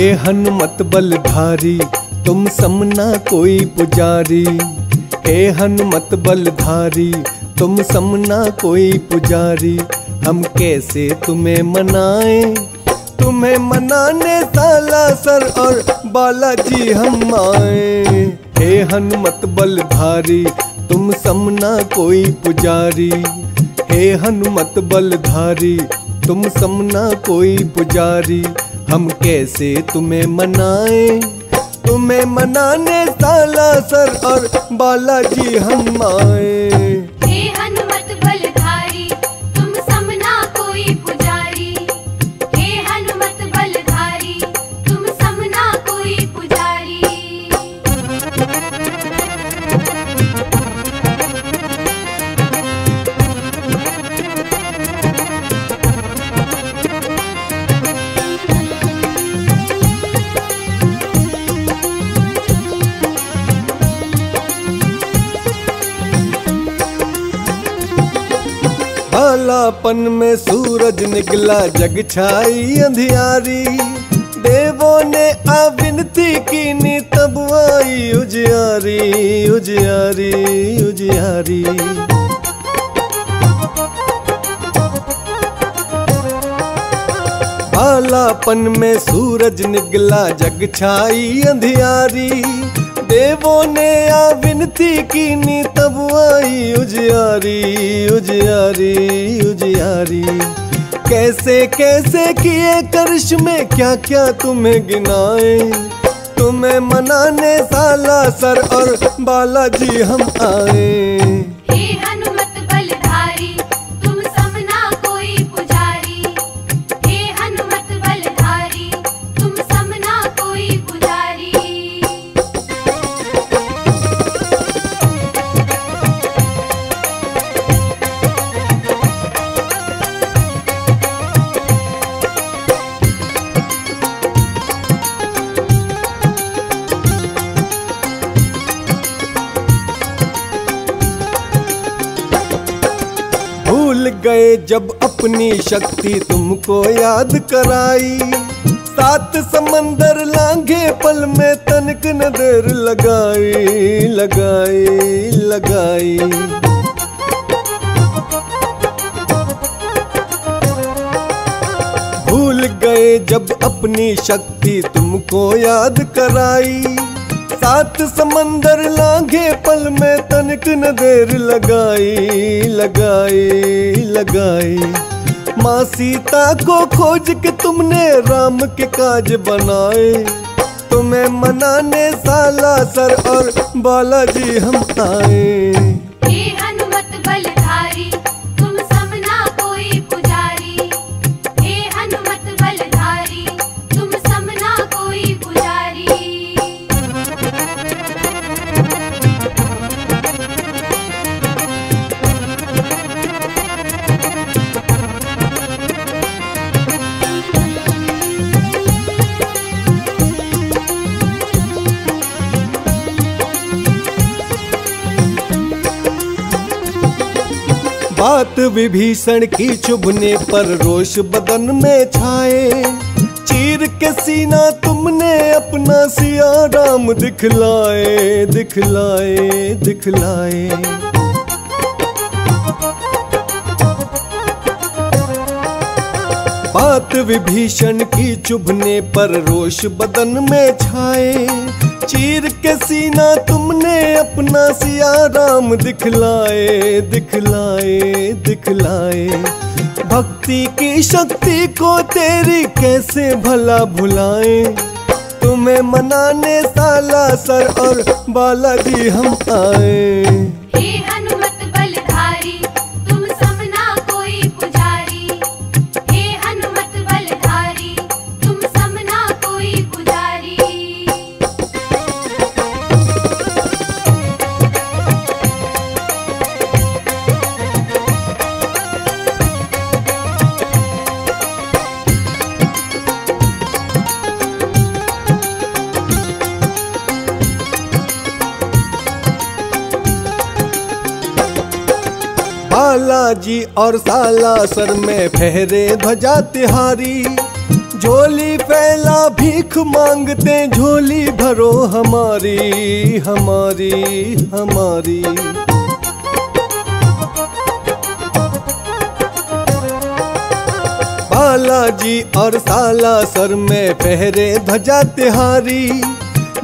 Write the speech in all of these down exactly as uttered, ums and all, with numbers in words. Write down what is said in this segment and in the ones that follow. हे हनुमत बल भारी तुम समना कोई पुजारी। हे हनुमत बल भारी तुम समना कोई पुजारी। हम कैसे तुम्हें मनाएं तुम्हें मनाने सालासर और बालाजी हम आए। हे हनुमत बल भारी तुम समना कोई पुजारी। हे हनुमत बल भारी तुम समना कोई पुजारी। हम कैसे तुम्हें मनाएं तुम्हें मनाने सालासर और बालाजी हम आए। हे हनुमत बल भारी तुम समना कोई पुजारी। हे हनुमत बल भारी तुम समना कोई पुजारी। कालापन में सूरज निकला जग छाई अंधियारी। देवों ने अविनती कीनी तब आई उजियारी उजियारी उजियारी। कालापन में सूरज निकला जग छाई अंधियारी। देवों ने आ विनती कीनी तब आई उजियारी उजियारी उजियारी। कैसे कैसे किए करिश्मे क्या क्या तुम्हें गिनाए। तुम्हें मनाने सालासर और बालाजी हम आए। गए जब अपनी शक्ति तुमको याद कराई। सात समंदर लांघे पल में तनिक नजर लगाई लगाई लगाई। भूल गए जब अपनी शक्ति तुमको याद कराई। सात समंदर लांघे पल में तनिक न देर लगाई लगाई लगाई। माँ सीता को खोज के तुमने राम के काज बनाए। तुम्हें मनाने सालासर और बालाजी हम आए। बात विभीषण की चुभने पर रोष बदन में छाए। चीर के सीना तुमने अपना सिया राम दिखलाए दिखलाए दिखलाए। बात विभीषण की चुभने पर रोष बदन में छाए। चीर के सीना तुमने अपना सिया राम दिखलाए दिखलाए दिखलाए। भक्ति की शक्ति को तेरी कैसे भला भुलाए। तुम्हें मनाने सालासर और बालाजी हम आए। बालाजी और सालासर में फहरे ध्वजा तिहारी। झोली फैला भीख मांगते, झोली भरो हमारी हमारी हमारी। बालाजी और सालासर में पहरे ध्वजा तिहारी,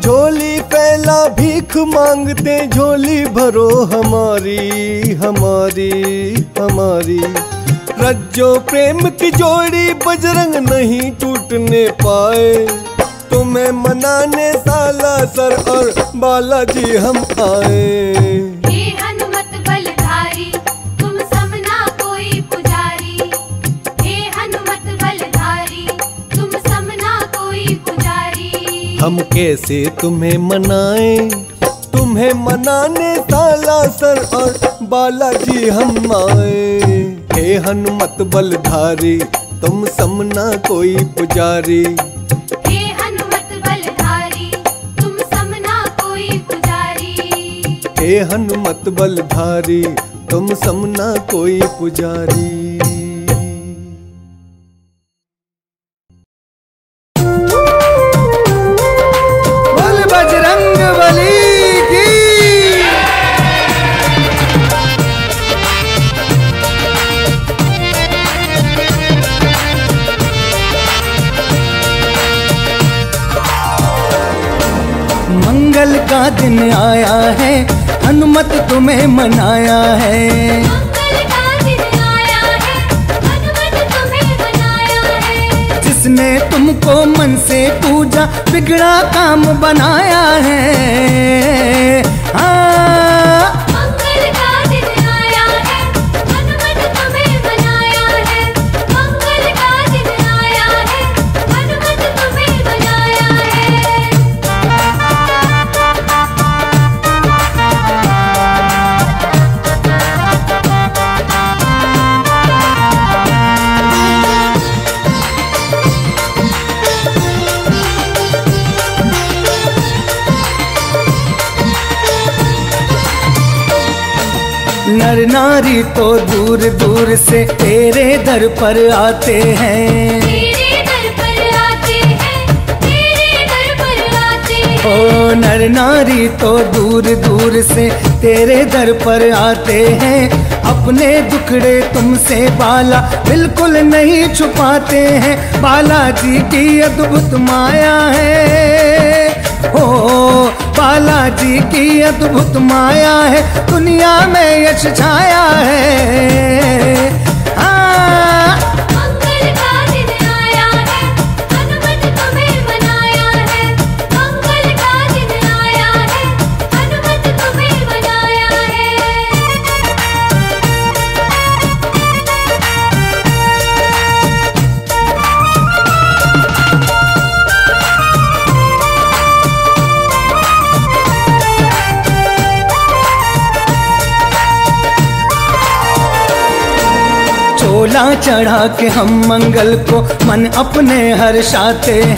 झोली फैला भीख मांगते, झोली भरो हमारी हमारी हमारी। रज्जो प्रेम की जोड़ी बजरंग नहीं टूटने पाए, तुम्हें मनाने सालासर और बालाजी हम आए। हे हनुमत बलधारी तुम सम ना कोई पुजारी, हे हनुमत बलधारी तुम सम ना कोई पुजारी। हम कैसे तुम्हें मनाए, तुम्हें मनाने सालासर और बालाजी हम आए। हे हनुमत बलधारी तुम सम ना कोई पुजारी, हे हनुमत बलधारी तुम सम ना कोई पुजारी। हे हनुमत बलधारी तुम सम ना कोई पुजारी। का दिन आया है हनुमत तुम्हें मनाया है, मंगल का दिन आया है हनुमत तुम्हें मनाया है। जिसने तुमको मन से पूजा बिगड़ा काम बनाया है, मंगल का दिन आया है हनुमत तुम्हें मनाया है, मंगल का दिन आया है हनुमत तुम्हें मनाया है। नर नारी तो दूर दूर से तेरे दर पर आते हैं, तेरे दर पर आते हैं, तेरे दर पर आते हैं। ओ नर नारी तो दूर दूर से तेरे दर पर आते हैं, अपने दुखड़े तुमसे बाला बिल्कुल नहीं छुपाते हैं। बालाजी की अद्भुत माया है, ओ बालाजी की अद्भुत माया है, दुनिया में यश छाया है। मंगल का दिन आया है हनुमत तुम्हें मनाया है, मंगल का दिन आया है हनुमत तुम्हें मनाया है। चोला चढ़ा के हम मंगल को मन अपने हर्षाते हैं,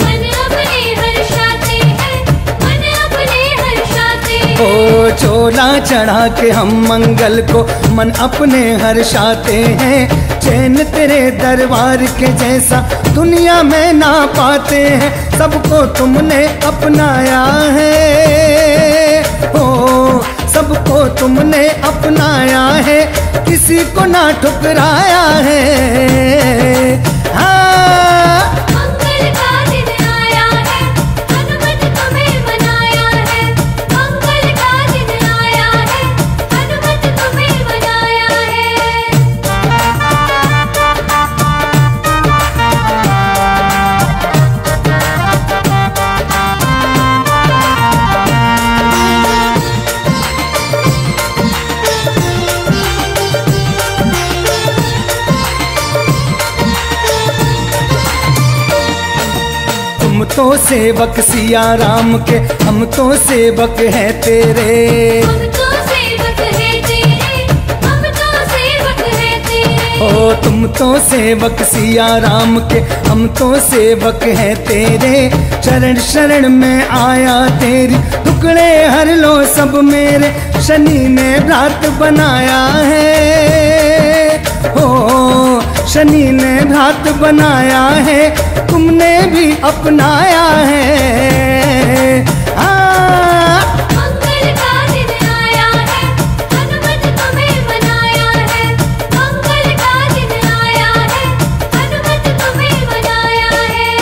मन अपने हर्षाते हैं, मन अपने हर्षाते हैं। ओ चोला चढ़ा के हम मंगल को मन अपने हर्षाते हैं, चैन तेरे दरबार के जैसा दुनिया में ना पाते हैं। सबको तुमने अपनाया है, ओ सबको तुमने अपनाया है, किसी को ना ठुकराया है। हाँ मंगल का दिन आया है हनुमत तुम्हें मनाया है, मंगल का दिन आया है हनुमत तुम्हें मनाया है। तो सेवक सिया राम के हम तो सेवक हैं तेरे, हम तो सेवक हैं तेरे, हम तो सेवक हैं तेरे। ओ तुम तो सेवक सिया राम के हम तो सेवक हैं तेरे, चरण शरण में आया तेरी टुकड़े हर लो सब मेरे। शनि ने व्रत बनाया है, ओ शनि ने धात बनाया है, तुमने भी अपनाया है। मंगल का दिन आया है, हनुमत तुम्हें बनाया है। मंगल का दिन आया है, हनुमत तुम्हें बनाया है।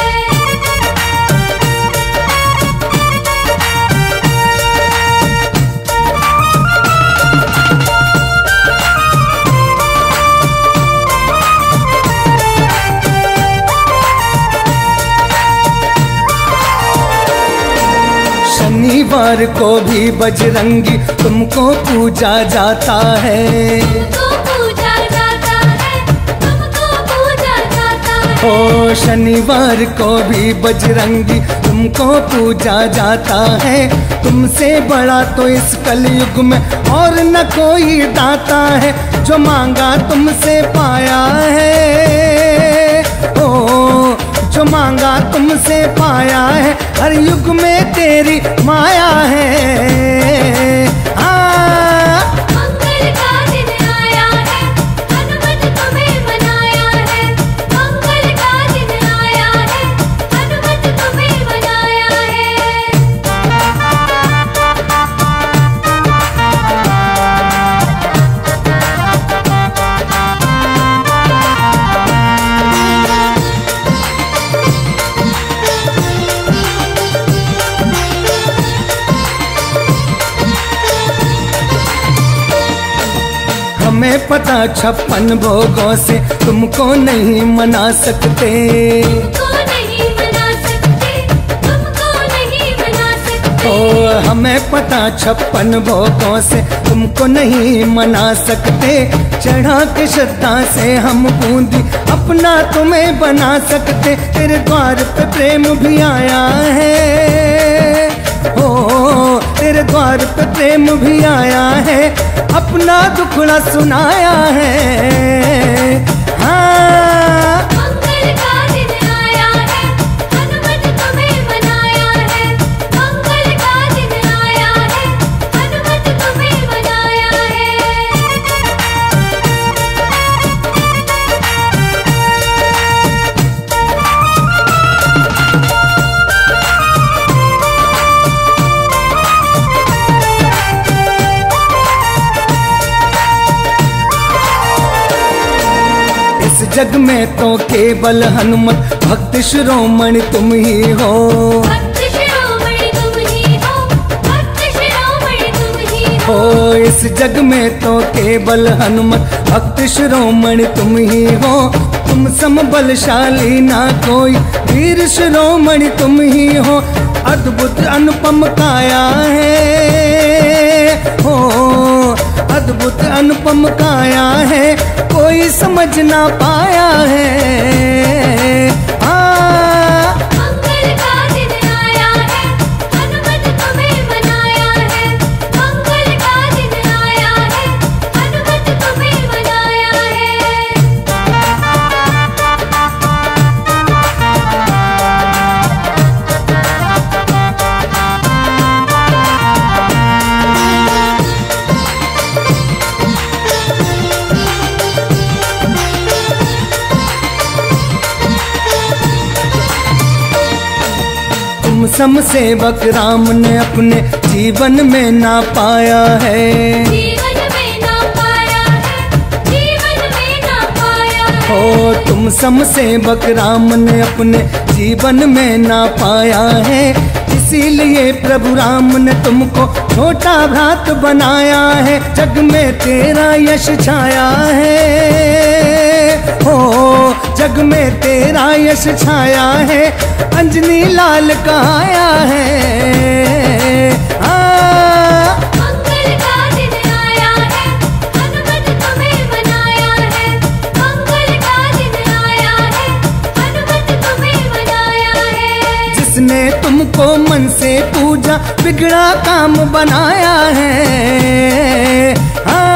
शनिवार को भी बजरंगी तुमको पूजा जाता है, तुमको पूजा जाता है, तुमको पूजा जाता है। ओ शनिवार को भी बजरंगी तुमको पूजा जाता है, तुमसे बड़ा तो इस कलयुग में और न कोई दाता है। जो मांगा तुमसे पाया है, ओ जो मांगा तुमसे पाया है, हर युग में तेरी माया है। मंगल का दिन आया है, हनुमत तुम्हें बनाया है। मंगल का दिन आया है, हनुमत तुम्हें बनाया है। हमें पता छप्पन भोगों से तुमको नहीं मना सकते, तुमको नहीं मना सकते, तुमको नहीं मना सकते। ओ हमें पता छप्पन भोगों से तुमको नहीं मना सकते, चढ़ा के श्रद्धा से हम बूंदी अपना तुम्हें बना सकते। तेरे द्वार पे प्रेम भी आया है, ओ तेरे द्वार पे प्रेम भी आया है, अपना दुखड़ा सुनाया है। हाँ मंगल का दिन आया है, हनुमत तुम्हें बनाया है। मंगल का दिन आया है, हनुमत तुम्हें बनाया है। जग में तो केवल हनुमत भक्त शिरोमणि तुम ही हो, भक्त शिरोमणि तुम ही हो, भक्त शिरोमणि तुम ही हो। इस जग में तो केवल हनुमत भक्त शिरोमणि तुम ही हो, तुम सम बलशाली ना कोई, वीर शिरोमणि तुम ही हो। अद्भुत अनुपम काया है, हो अद्भुत अनुपम काया है, कोई समझ ना पाया है। मंगल का दिन आया है, हनुमत तुम्हें बनाया है। मंगल का दिन आया है, हनुमत तुम्हें बनाया है। तुम सम सेवक राम ने अपने जीवन में ना पाया है, जीवन में ना पाया है, जीवन में ना पाया है। ओ तुम सम सेवक राम ने अपने जीवन में ना पाया है, इसीलिए प्रभु राम ने तुमको छोटा भ्रात बनाया है। जग में तेरा यश छाया है, हो जग में तेरा यश छाया है, अंजनी लाल का आया है। आ, मंगल का दिन आया है, हनुमत तुम्हें बनाया है। मंगल का दिन आया है, हनुमत तुम्हें बनाया है। जिसने तुमको मन से पूजा बिगड़ा काम बनाया है। हाँ